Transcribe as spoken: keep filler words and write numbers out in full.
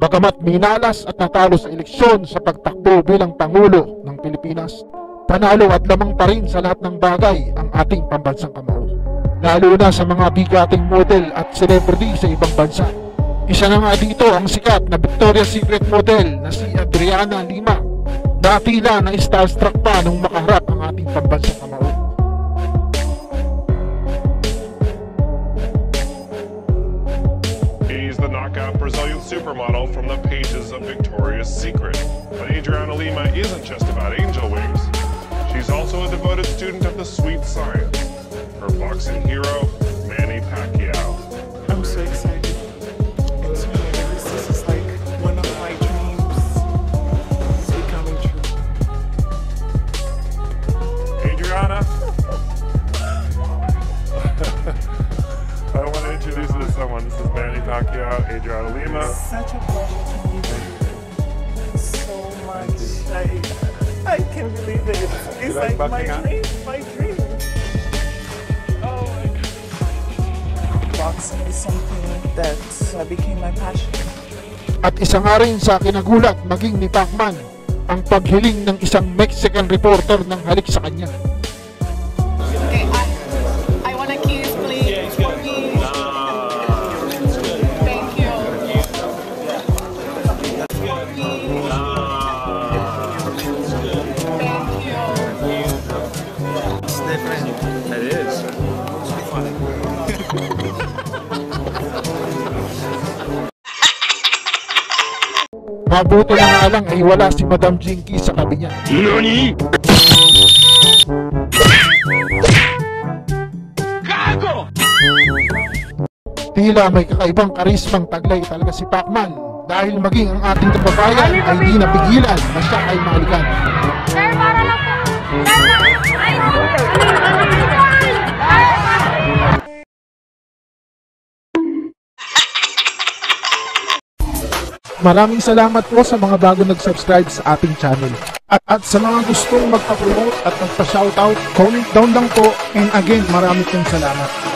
Bagamat minalas at natalo sa eleksyon sa pagtakbo bilang Pangulo ng Pilipinas, panalo at lamang pa rin sa lahat ng bagay ang ating pambansang kamao. Lalo na sa mga bigating model at celebrity sa ibang bansa. Isa na nga dito ang sikat na Victoria's Secret model na si Adriana Lima na tila na starstruck pa nung makaharap ang ating pambansang kamao. She's the knockout Brazilian supermodel from the pages of Victoria's Secret. But Adriana Lima isn't just about angel wings. She's also a devoted student of the sweet science. Her boxing hero, Manny Pacquiao. I'm so excited. It's hilarious. This is like one of my dreams becoming true. Adriana. I want to introduce you to someone. This is Manny Pacquiao, Adriana Lima. It's such a pleasure to meet you. So much. I, I can't believe it. It's you like, like my dream. My dream. Is something that uh, became my passion. At isa nga rin sa kinagulat maging ni Pacman ang paghiling ng isang Mexican reporter ng halik sa kanya. Okay, I, I wanna kiss, please. Please. Thank you. Thank you. It's different. It is. It's funny. Mabuti na nga lang ay wala si Madam Jinkee sa tabi niya. Nani? Gago! Tila may kakaibang karismang taglay talaga si Pacman dahil maging ang ating kababayan ay di napigilan na siya ay mahalikan. Sir, para lang po. Maraming salamat po sa mga bago nag-subscribe sa ating channel. At, at sa mga gustong magpa-promote at magpa-shoutout, comment down lang po. And again, maraming salamat.